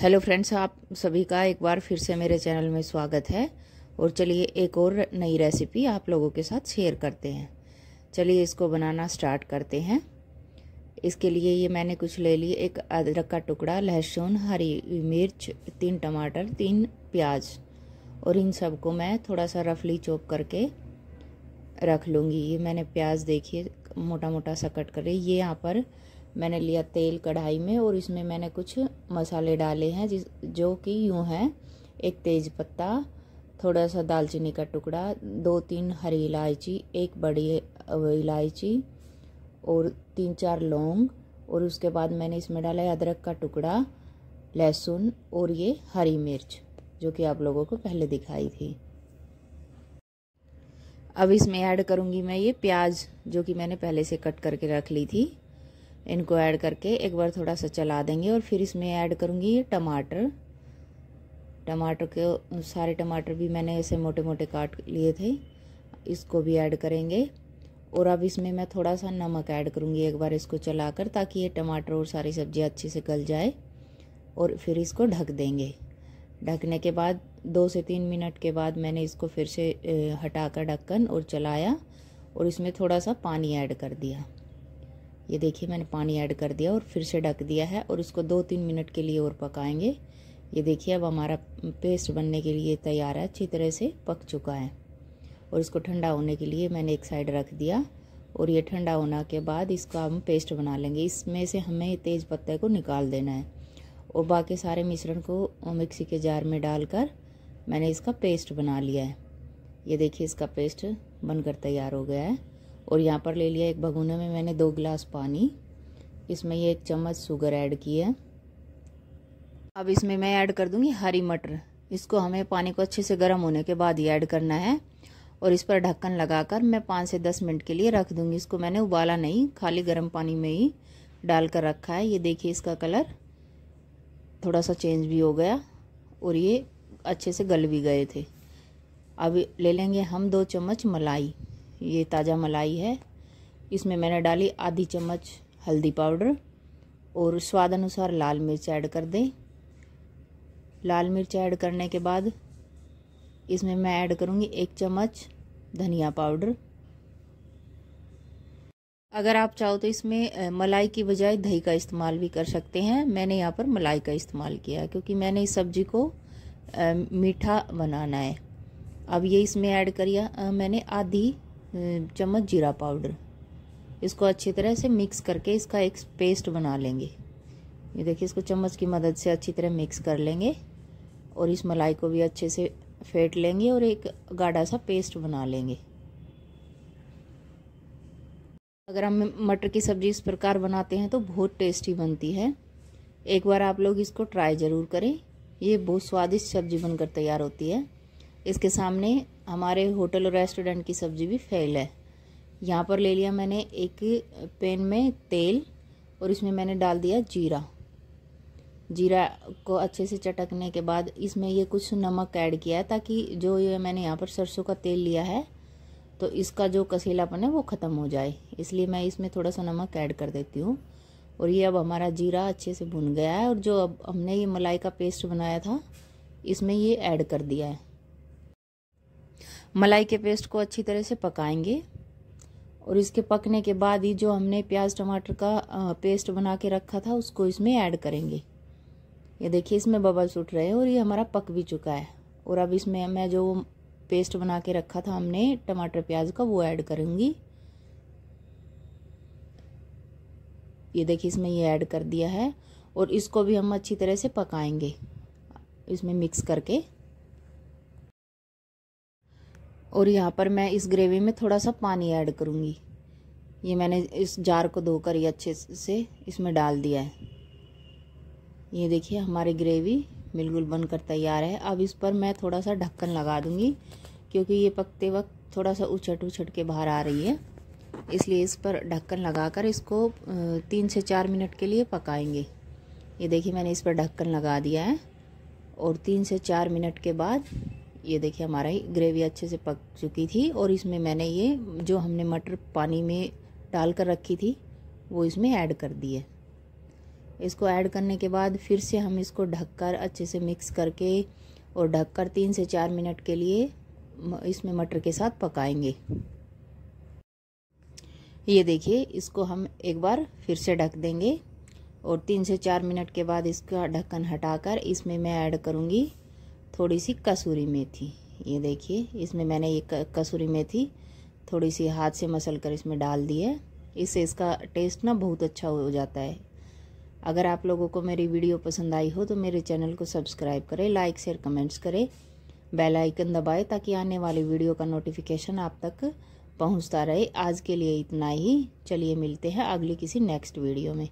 Hello friends, आप सभी का एक बार फिर से मेरे चैनल में स्वागत है। और चलिए एक और नई रेसिपी आप लोगों के साथ शेयर करते हैं। चलिए इसको बनाना स्टार्ट करते हैं। इसके लिए ये मैंने कुछ ले लिए, एक अदरक का टुकड़ा, लहसुन, हरी मिर्च, 3 टमाटर, 3 प्याज, और इन सबको मैं थोड़ा सा रफली चॉप करके रख लूँगी। ये मैंने प्याज देखिए मोटा मोटा सा कट कर, ये यहाँ पर मैंने लिया तेल कढ़ाई में, और इसमें मैंने कुछ मसाले डाले हैं जो कि यूँ हैं, एक तेज़पत्ता, थोड़ा सा दालचीनी का टुकड़ा, 2-3 हरी इलायची, एक बड़ी इलायची, और 3-4 लौंग। और उसके बाद मैंने इसमें डाला है अदरक का टुकड़ा, लहसुन, और ये हरी मिर्च जो कि आप लोगों को पहले दिखाई थी। अब इसमें ऐड करूँगी मैं ये प्याज जो कि मैंने पहले से कट करके रख ली थी। इनको ऐड करके एक बार थोड़ा सा चला देंगे। और फिर इसमें ऐड करूँगी ये टमाटर के सारे टमाटर भी मैंने ऐसे मोटे मोटे काट लिए थे, इसको भी ऐड करेंगे। और अब इसमें मैं थोड़ा सा नमक ऐड करूँगी एक बार इसको चलाकर, ताकि ये टमाटर और सारी सब्जियाँ अच्छे से गल जाए। और फिर इसको ढक देंगे। ढकने के बाद 2 से 3 मिनट के बाद मैंने इसको फिर से हटाकर ढक्कन और चलाया, और इसमें थोड़ा सा पानी ऐड कर दिया। ये देखिए मैंने पानी ऐड कर दिया और फिर से ढक दिया है, और इसको 2-3 मिनट के लिए और पकाएंगे। ये देखिए अब हमारा पेस्ट बनने के लिए तैयार है, अच्छी तरह से पक चुका है। और इसको ठंडा होने के लिए मैंने एक साइड रख दिया, और ये ठंडा होने के बाद इसका हम पेस्ट बना लेंगे। इसमें से हमें तेज़ पत्ते को निकाल देना है, और बाकी सारे मिश्रण को मिक्सी के जार में डालकर मैंने इसका पेस्ट बना लिया है। ये देखिए इसका पेस्ट बनकर तैयार हो गया है। और यहाँ पर ले लिया एक भगोने में मैंने 2 गिलास पानी, इसमें ये 1 चम्मच शुगर ऐड की है। अब इसमें मैं ऐड कर दूँगी हरी मटर। इसको हमें पानी को अच्छे से गर्म होने के बाद ही ऐड करना है, और इस पर ढक्कन लगाकर मैं 5 से 10 मिनट के लिए रख दूँगी। इसको मैंने उबाला नहीं, खाली गर्म पानी में ही डालकर रखा है। ये देखिए इसका कलर थोड़ा सा चेंज भी हो गया, और ये अच्छे से गल भी गए थे। अब ले लेंगे हम 2 चम्मच मलाई, ये ताज़ा मलाई है। इसमें मैंने डाली आधी चम्मच हल्दी पाउडर, और स्वाद अनुसार लाल मिर्च ऐड कर दें। लाल मिर्च ऐड करने के बाद इसमें मैं ऐड करूँगी 1 चम्मच धनिया पाउडर। अगर आप चाहो तो इसमें मलाई की बजाय दही का इस्तेमाल भी कर सकते हैं। मैंने यहाँ पर मलाई का इस्तेमाल किया क्योंकि मैंने इस सब्ज़ी को मीठा बनाना है। अब ये इसमें ऐड करिया मैंने आधी चम्मच जीरा पाउडर। इसको अच्छी तरह से मिक्स करके इसका एक पेस्ट बना लेंगे। ये देखिए इसको चम्मच की मदद से अच्छी तरह मिक्स कर लेंगे, और इस मलाई को भी अच्छे से फेंट लेंगे, और एक गाढ़ा सा पेस्ट बना लेंगे। अगर हम मटर की सब्ज़ी इस प्रकार बनाते हैं तो बहुत टेस्टी बनती है। एक बार आप लोग इसको ट्राई ज़रूर करें। ये बहुत स्वादिष्ट सब्ज़ी बनकर तैयार होती है। इसके सामने हमारे होटल और रेस्टोरेंट की सब्ज़ी भी फेल है। यहाँ पर ले लिया मैंने एक पैन में तेल, और इसमें मैंने डाल दिया जीरा। जीरा को अच्छे से चटकने के बाद इसमें ये कुछ नमक ऐड किया है, ताकि जो ये मैंने यहाँ पर सरसों का तेल लिया है तो इसका जो कसीलापन है वो ख़त्म हो जाए, इसलिए मैं इसमें थोड़ा सा नमक ऐड कर देती हूँ। और ये अब हमारा जीरा अच्छे से भुन गया है, और जो अब हमने ये मलाई का पेस्ट बनाया था इसमें ये ऐड कर दिया है। मलाई के पेस्ट को अच्छी तरह से पकाएंगे, और इसके पकने के बाद ही जो हमने प्याज टमाटर का पेस्ट बना के रखा था उसको इसमें ऐड करेंगे। ये देखिए इसमें बबल्स उठ रहे हैं, और ये हमारा पक भी चुका है। और अब इसमें मैं जो पेस्ट बना के रखा था हमने टमाटर प्याज का, वो ऐड करूँगी। ये देखिए इसमें ये ऐड कर दिया है, और इसको भी हम अच्छी तरह से पकाएंगे इसमें मिक्स करके। और यहाँ पर मैं इस ग्रेवी में थोड़ा सा पानी ऐड करूँगी। ये मैंने इस जार को धोकर ये अच्छे से इसमें डाल दिया है। ये देखिए हमारी ग्रेवी बिल्कुल बनकर तैयार है। अब इस पर मैं थोड़ा सा ढक्कन लगा दूँगी, क्योंकि ये पकते वक्त थोड़ा सा उछट उछट के बाहर आ रही है, इसलिए इस पर ढक्कन लगाकर इसको 3 से 4 मिनट के लिए पकाएंगे। ये देखिए मैंने इस पर ढक्कन लगा दिया है, और 3 से 4 मिनट के बाद ये देखिए हमारी ग्रेवी अच्छे से पक चुकी थी। और इसमें मैंने ये जो हमने मटर पानी में डाल कर रखी थी वो इसमें ऐड कर दी है। इसको ऐड करने के बाद फिर से हम इसको ढककर अच्छे से मिक्स करके और ढककर 3 से 4 मिनट के लिए इसमें मटर के साथ पकाएंगे। ये देखिए, इसको हम एक बार फिर से ढक देंगे और 3 से 4 मिनट के बाद इसका ढक्कन हटाकर इसमें मैं ऐड करूँगी थोड़ी सी कसूरी मेथी। ये देखिए, इसमें मैंने ये कसूरी मेथी थोड़ी सी हाथ से मसलकर इसमें डाल दी है। इससे इसका टेस्ट ना बहुत अच्छा हो जाता है। अगर आप लोगों को मेरी वीडियो पसंद आई हो तो मेरे चैनल को सब्सक्राइब करें, लाइक शेयर कमेंट्स करें, बेल आइकन दबाएं ताकि आने वाली वीडियो का नोटिफिकेशन आप तक पहुंचता रहे। आज के लिए इतना ही। चलिए मिलते हैं अगली किसी नेक्स्ट वीडियो में।